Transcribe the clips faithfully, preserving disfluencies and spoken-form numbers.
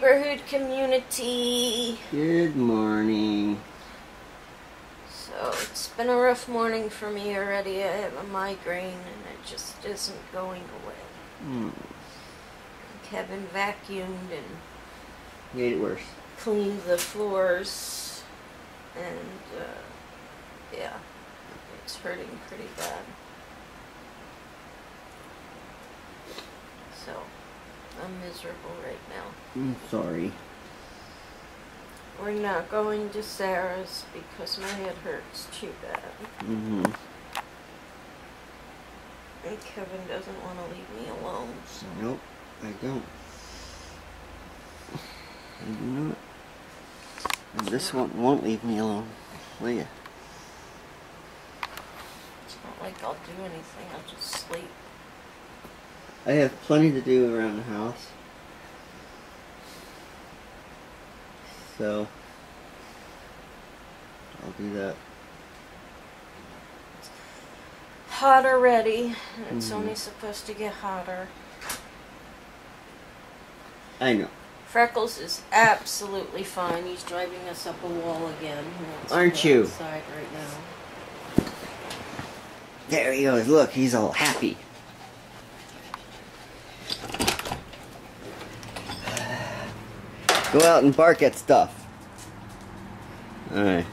neighborhood community. Good morning. So it's been a rough morning for me already. I have a migraine and it just isn't going away. Mm. Kevin vacuumed and made it worse. Cleaned the floors and uh, yeah, it's hurting pretty bad. So I'm miserable right now. I'm sorry. We're not going to Sarah's because my head hurts too bad. Mm-hmm. And Kevin doesn't want to leave me alone. So. Nope, I don't. I do not. And this one won't leave me alone, will ya? It's not like I'll do anything, I'll just sleep. I have plenty to do around the house. So, I'll do that. It's hot already, and it's mm-hmm. only supposed to get hotter. I know. Freckles is absolutely fine. He's driving us up a wall again. Aren't you? Outside right now. There he goes. Look, he's all happy. Go out and bark at stuff. Alright.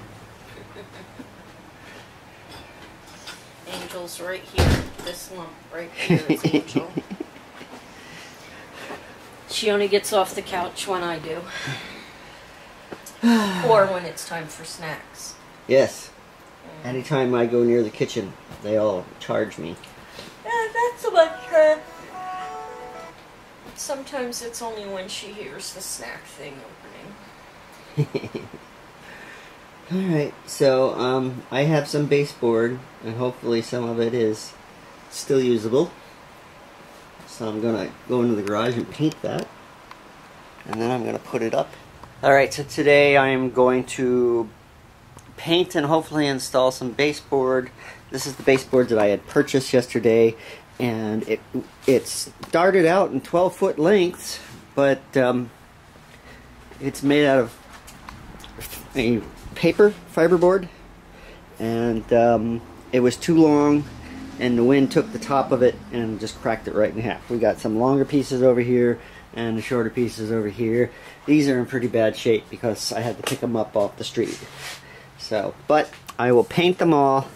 Angel's right here. This lump right here is Angel. She only gets off the couch when I do. Or when it's time for snacks. Yes. Mm. Anytime I go near the kitchen, they all charge me. Yeah, that's a lot of crap. Sometimes it's only when she hears the snack thing opening. Alright, so um, I have some base board, and hopefully some of it is still usable. So I'm going to go into the garage and paint that, and then I'm going to put it up. Alright, so today I'm going to paint and hopefully install some base board. This is the base board that I had purchased yesterday. And it it started out in twelve foot lengths, but um, it's made out of a paper fiberboard, and um, it was too long, and the wind took the top of it and just cracked it right in half. We got some longer pieces over here and the shorter pieces over here. These are in pretty bad shape because I had to pick them up off the street. So, but I will paint them all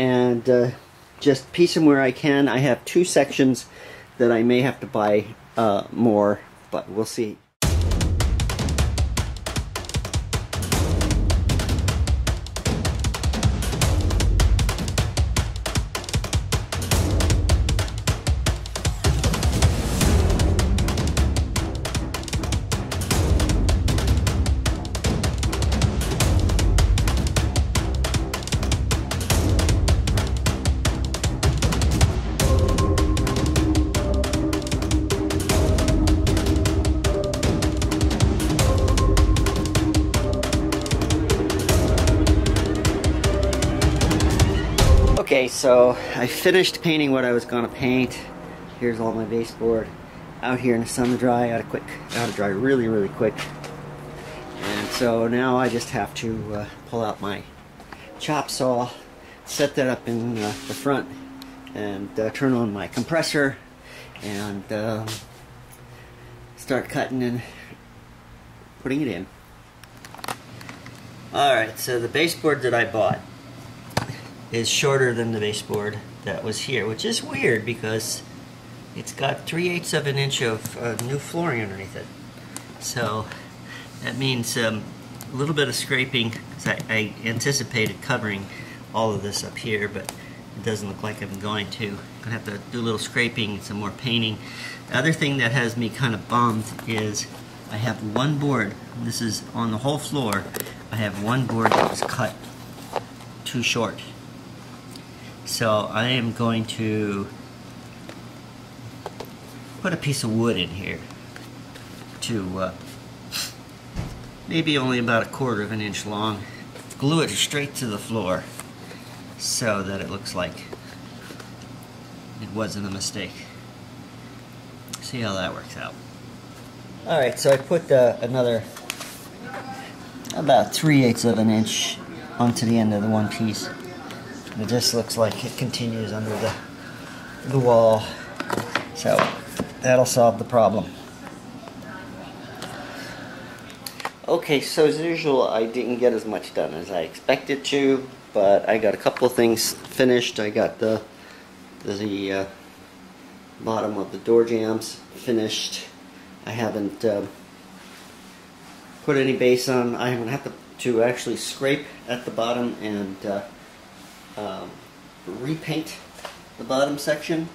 and. Uh, Just piece them where I can. I have two sections that I may have to buy uh, more, but we'll see. Okay, so I finished painting what I was gonna paint. Here's all my baseboard out here in the sun to dry, out of quick, out of dry, really, really quick. And so now I just have to uh, pull out my chop saw, set that up in uh, the front, and uh, turn on my compressor, and um, start cutting and putting it in. All right, so the baseboard that I bought is shorter than the baseboard that was here, which is weird because it's got three eighths of an inch of uh, new flooring underneath it. So that means um, a little bit of scraping, because I, I anticipated covering all of this up here, but it doesn't look like I'm going to. I'm gonna have to do a little scraping and some more painting. The other thing that has me kind of bummed is I have one board, this is on the whole floor, I have one board that was cut too short. So I am going to put a piece of wood in here to uh, maybe only about a quarter of an inch long, glue it straight to the floor so that it looks like it wasn't a mistake. See how that works out. Alright, so I put the, another about three eighths of an inch onto the end of the one piece. It just looks like it continues under the, the wall. So that'll solve the problem. Okay, so as usual, I didn't get as much done as I expected to, but I got a couple of things finished. I got the, the uh, bottom of the door jambs finished. I haven't uh, put any base on. I'm going to have to, to actually scrape at the bottom and uh, um, repaint the bottom section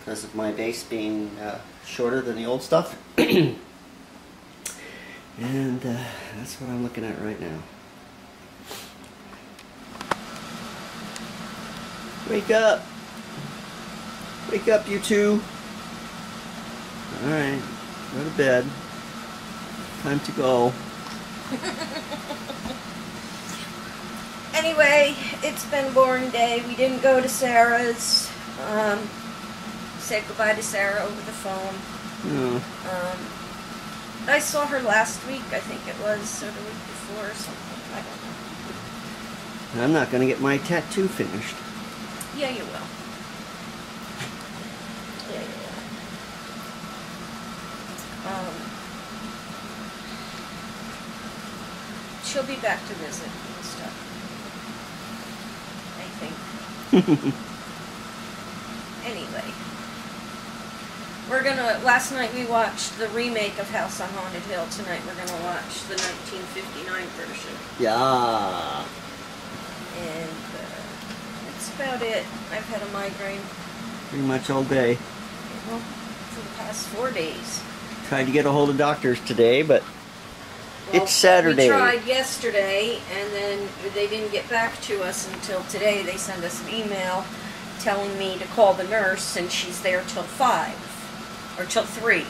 because of my base being uh, shorter than the old stuff. And uh, that's what I'm looking at right now. Wake up! Wake up, you two! Alright, go to bed. Time to go. Anyway, it's been boring day. We didn't go to Sarah's. Um, said goodbye to Sarah over the phone. No. Um, I saw her last week, I think it was, or the week before or something, I don't know. I'm not going to get my tattoo finished. Yeah, you will. Yeah, you will. Um, she'll be back to visit and stuff, I think. Anyway. We're gonna, last night we watched the remake of House on Haunted Hill. Tonight we're gonna watch the nineteen fifty-nine version. Yeah. And uh, that's about it. I've had a migraine. Pretty much all day. Well, for the past four days. Tried to get a hold of doctors today, but well, it's Saturday. We tried yesterday, and then they didn't get back to us until today. They sent us an email telling me to call the nurse, and she's there till five. Or till three,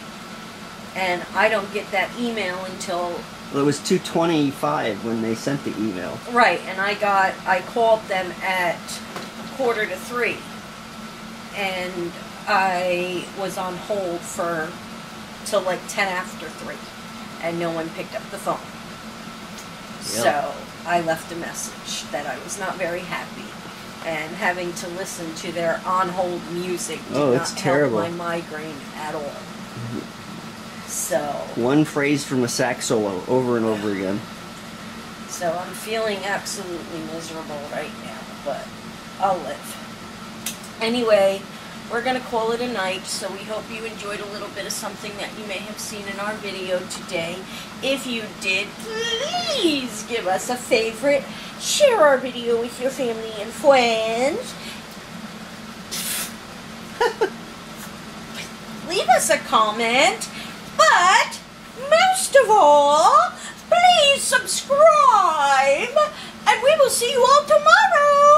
and I don't get that email until... Well, it was two twenty-five when they sent the email. Right, and I got, I called them at quarter to three, and I was on hold for, till like ten after three, and no one picked up the phone. Yep. So I left a message that I was not very happy. And having to listen to their on-hold music did oh, it's not terrible. Help my migraine at all. Mm-hmm. So one phrase from a sax solo over and over again. So I'm feeling absolutely miserable right now, but I'll live. Anyway, we're going to call it a night, so we hope you enjoyed a little bit of something that you may have seen in our video today. If you did, please give us a favorite, share our video with your family and friends, leave us a comment, but most of all, please subscribe, and we will see you all tomorrow!